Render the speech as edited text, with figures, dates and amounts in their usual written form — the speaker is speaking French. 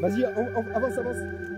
Vas-y, avance, avance.